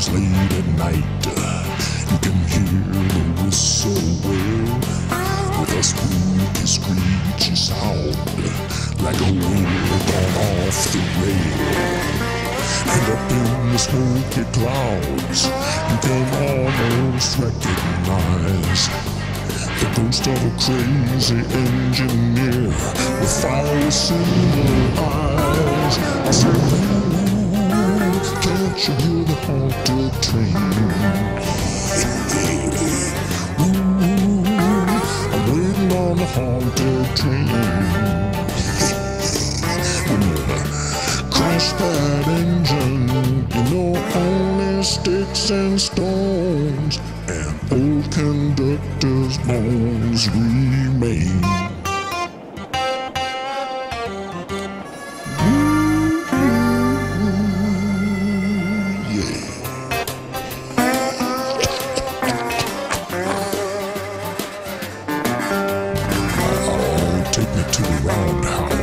comes late at night. You can hear the whistle wail with a spooky screechy sound, like a wheel gone off the rail. And up in the smoky clouds, you can almost recognize the ghost of a crazy engineer with fiery silver eyes. I said, oh, can't you hear the haunted train? Ooh, I'm waiting on the haunted train. Crash that engine, you know, only sticks and stones and old conductor's bones remain. Yeah. I'll take me to the roundhouse.